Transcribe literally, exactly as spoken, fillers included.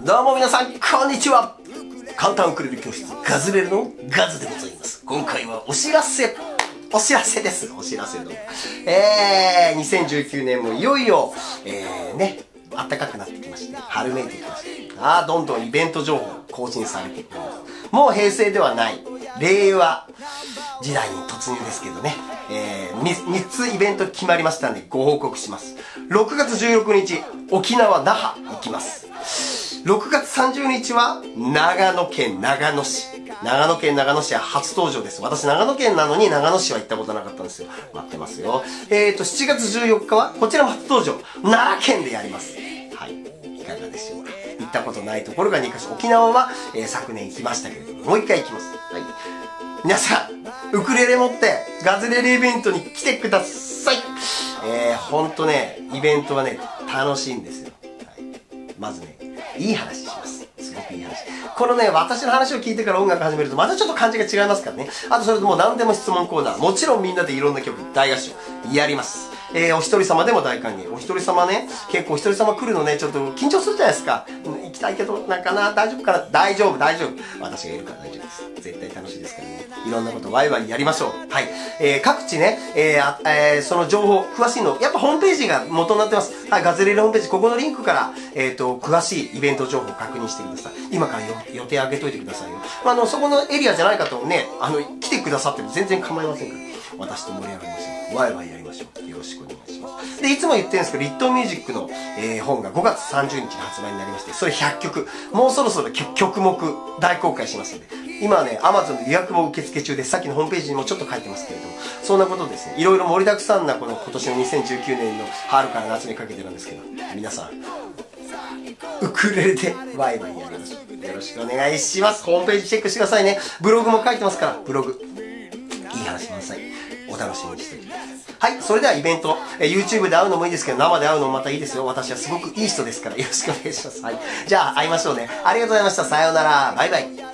どうも皆さん、こんにちは。簡単ウクレレ教室ガズレレのガズでございます。今回はお知らせお知らせですお知らせのえー、にせんじゅうきゅうねんもいよいよえーね暖かくなってきまして、春めいてきまして、あーどんどんイベント情報更新されていきます。もう平成ではない令和時代に突入ですけどね、えー、みっつイベント決まりましたんでご報告します。ろくがつじゅうろくにち沖縄那覇行きます。ろくがつさんじゅうにちは長野県長野市長野県長野市は初登場です。私長野県なのに長野市は行ったことなかったんですよ。待ってますよ。えーとしちがつじゅうよっかはこちらも初登場奈良県でやります。はい、いかがでしょうか。行ったことないところがにかしょ。沖縄は、えー、昨年行きましたけれどももういっかい行きます。はい、皆さんウクレレ持ってガズレレイベントに来てください。えーほんとね、イベントはね楽しいんですよ。はい、まずねいい話します。すごくいい話。このね、私の話を聞いてから音楽始めるとまたちょっと感じが違いますからね。あとそれともう何でも質問コーナー、もちろんみんなでいろんな曲大合唱やります。えー、お一人様でも大歓迎。お一人様ね、結構お一人様来るのね、ちょっと緊張するじゃないですか。行きたいけど、なんかな、大丈夫かな。大丈夫、大丈夫。私がいるから大丈夫です。絶対楽しいですからね。いろんなことワイワイやりましょう。はい。えー、各地ね、えーえー、その情報、詳しいの、やっぱホームページが元になってます。はい、ガズレレホームページ、ここのリンクから、えっと、詳しいイベント情報を確認してください。今から予定上げといてくださいよ。まあ、あの、そこのエリアじゃないかとね、あの、来てくださっても全然構いませんから。私と盛り上がりましょう。ワイワイやりましょう。よろしく。お願いします。で、いつも言ってるんですけど、リットミュージックの、えー、本がごがつさんじゅうにちに発売になりまして、それひゃっきょく、もうそろそろ曲目大公開しますので、今はね、アマゾン の予約も受付中です。さっきのホームページにもちょっと書いてますけれども、そんなことですね、いろいろ盛りだくさんなこの今年のにせんじゅうきゅうねんの春から夏にかけてなんですけど、皆さん、ウクレレでワイワイやりましょう。よろしくお願いします。ホームページチェックしてくださいね。ブログも書いてますから、ブログ。いい話しなさい。お楽しみにしております。はい、それではイベント、えー、ユーチューブ で会うのもいいですけど生で会うのもまたいいですよ。私はすごくいい人ですからよろしくお願いします。はい、じゃあ会いましょうね。ありがとうございました。さようなら。バイバイ。